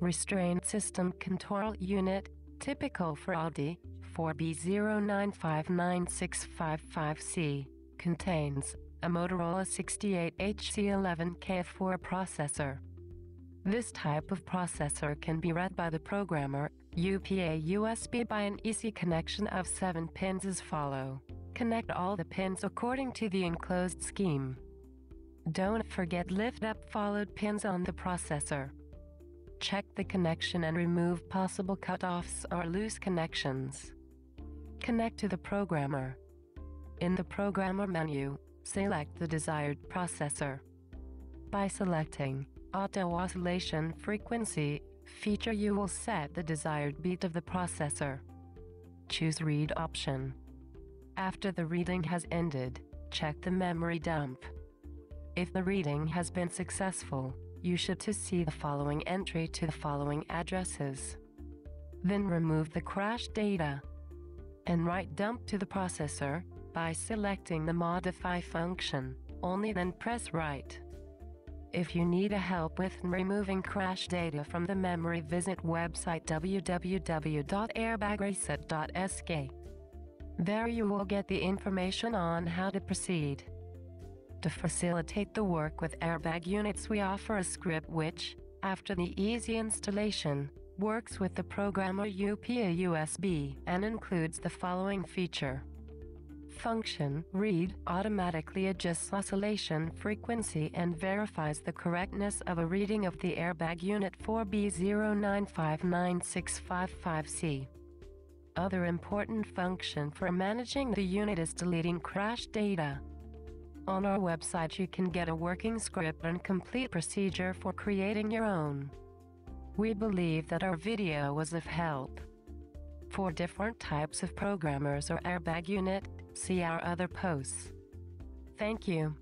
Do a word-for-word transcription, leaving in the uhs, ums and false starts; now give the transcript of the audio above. restraint system control unit, typical for Audi, four B zero nine five nine six five five C, contains a Motorola sixty-eight H C eleven K A four processor. This type of processor can be read by the programmer, U P A U S B, by an easy connection of seven pins as follow. Connect all the pins according to the enclosed scheme. Don't forget lift up followed pins on the processor. Check the connection and remove possible cutoffs or loose connections. Connect to the programmer. In the programmer menu, select the desired processor. By selecting Auto Oscillation Frequency feature, you will set the desired beat of the processor. Choose Read option. After the reading has ended, check the memory dump. If the reading has been successful, you should to see the following entry to the following addresses. Then remove the crash data and write dump to the processor by selecting the modify function, only then press write. If you need a help with removing crash data from the memory, visit website w w w dot airbag reset dot s k. There you will get the information on how to proceed. To facilitate the work with airbag units, we offer a script which, after the easy installation, works with the programmer U P A U S B and includes the following feature. Function read automatically adjusts oscillation frequency and verifies the correctness of a reading of the airbag unit four B zero nine five nine six five five C. Other important function for managing the unit is deleting crash data. On our website you can get a working script and complete procedure for creating your own. We believe that our video was of help. For different types of programmers or airbag unit, see our other posts. Thank you.